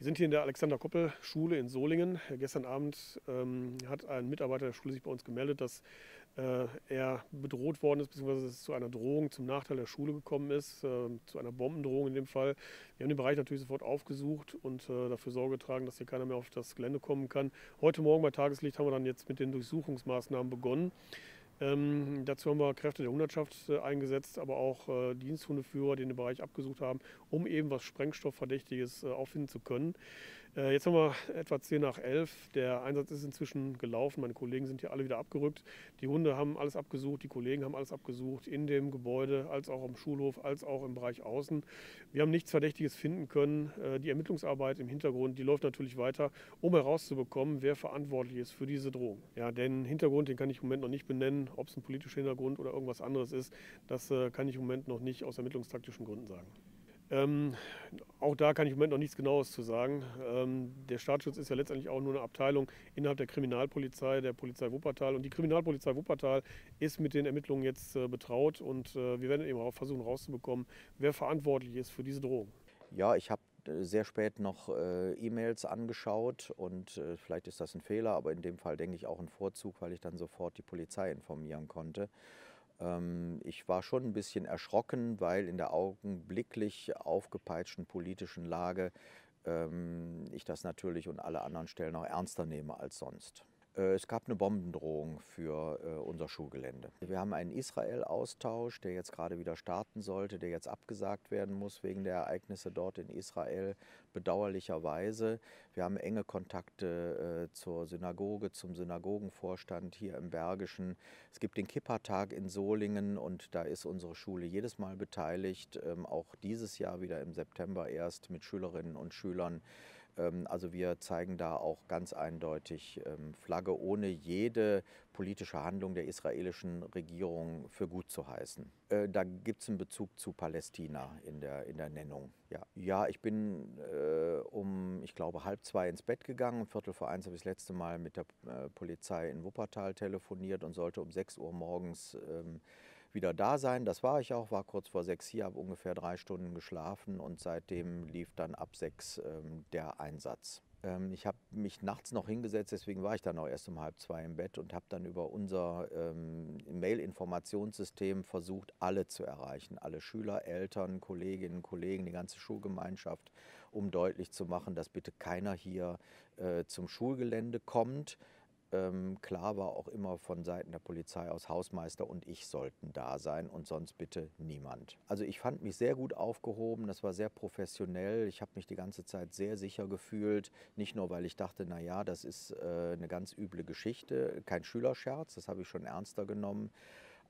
Wir sind hier in der Alexander-Coppel-Schule in Solingen. Gestern Abend hat ein Mitarbeiter der Schule sich bei uns gemeldet, dass er bedroht worden ist, beziehungsweise es zu einer Drohung zum Nachteil der Schule gekommen ist, zu einer Bombendrohung in dem Fall. Wir haben den Bereich natürlich sofort aufgesucht und dafür Sorge getragen, dass hier keiner mehr auf das Gelände kommen kann. Heute Morgen bei Tageslicht haben wir dann jetzt mit den Durchsuchungsmaßnahmen begonnen. Dazu haben wir Kräfte der Hundertschaft eingesetzt, aber auch Diensthundeführer, die den Bereich abgesucht haben, um eben was Sprengstoffverdächtiges auffinden zu können. Jetzt haben wir etwa 10 nach 11. Der Einsatz ist inzwischen gelaufen. Meine Kollegen sind hier alle wieder abgerückt. Die Hunde haben alles abgesucht, die Kollegen haben alles abgesucht, in dem Gebäude, als auch am Schulhof, als auch im Bereich außen. Wir haben nichts Verdächtiges finden können. Die Ermittlungsarbeit im Hintergrund, die läuft natürlich weiter, um herauszubekommen, wer verantwortlich ist für diese Drohung. Ja, den Hintergrund, den kann ich im Moment noch nicht benennen. Ob es ein politischer Hintergrund oder irgendwas anderes ist, das kann ich im Moment noch nicht aus ermittlungstaktischen Gründen sagen. Auch da kann ich im Moment noch nichts Genaues zu sagen. Der Staatsschutz ist ja letztendlich auch nur eine Abteilung innerhalb der Kriminalpolizei, der Polizei Wuppertal. Und die Kriminalpolizei Wuppertal ist mit den Ermittlungen jetzt betraut und wir werden eben auch versuchen herauszubekommen, wer verantwortlich ist für diese Drohung. Ja, ich habe sehr spät noch E-Mails angeschaut und vielleicht ist das ein Fehler, aber in dem Fall denke ich auch ein Vorzug, weil ich dann sofort die Polizei informieren konnte. Ich war schon ein bisschen erschrocken, weil in der augenblicklich aufgepeitschten politischen Lage ich das natürlich und alle anderen Stellen auch ernster nehme als sonst. Es gab eine Bombendrohung für unser Schulgelände. Wir haben einen Israel-Austausch, der jetzt gerade wieder starten sollte, der jetzt abgesagt werden muss wegen der Ereignisse dort in Israel, bedauerlicherweise. Wir haben enge Kontakte zur Synagoge, zum Synagogenvorstand hier im Bergischen. Es gibt den Kippa-Tag in Solingen und da ist unsere Schule jedes Mal beteiligt, auch dieses Jahr wieder im September erst mit Schülerinnen und Schülern. Also wir zeigen da auch ganz eindeutig Flagge, ohne jede politische Handlung der israelischen Regierung für gut zu heißen. Da gibt es einen Bezug zu Palästina in der Nennung. Ja, ich bin um, ich glaube, 1:30 ins Bett gegangen. Um 1:45 habe ich das letzte Mal mit der Polizei in Wuppertal telefoniert und sollte um 6 Uhr morgens wieder da sein. Das war ich auch, war kurz vor 6 hier, habe ungefähr 3 Stunden geschlafen und seitdem lief dann ab 6 der Einsatz. Ich habe mich nachts noch hingesetzt, deswegen war ich dann auch erst um 1:30 im Bett und habe dann über unser Mail-Informationssystem versucht, alle zu erreichen. Alle Schüler, Eltern, Kolleginnen, Kollegen, die ganze Schulgemeinschaft, um deutlich zu machen, dass bitte keiner hier zum Schulgelände kommt. Klar war auch immer von Seiten der Polizei aus, Hausmeister und ich sollten da sein und sonst bitte niemand. Also ich fand mich sehr gut aufgehoben, das war sehr professionell. Ich habe mich die ganze Zeit sehr sicher gefühlt. Nicht nur, weil ich dachte, naja, das ist eine ganz üble Geschichte, kein Schülerscherz, das habe ich schon ernster genommen.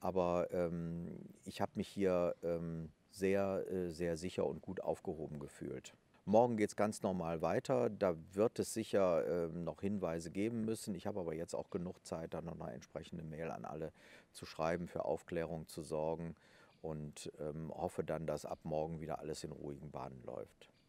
Aber ich habe mich hier sehr sicher und gut aufgehoben gefühlt. Morgen geht es ganz normal weiter, da wird es sicher noch Hinweise geben müssen. Ich habe aber jetzt auch genug Zeit, dann noch eine entsprechende Mail an alle zu schreiben, für Aufklärung zu sorgen und hoffe dann, dass ab morgen wieder alles in ruhigen Bahnen läuft.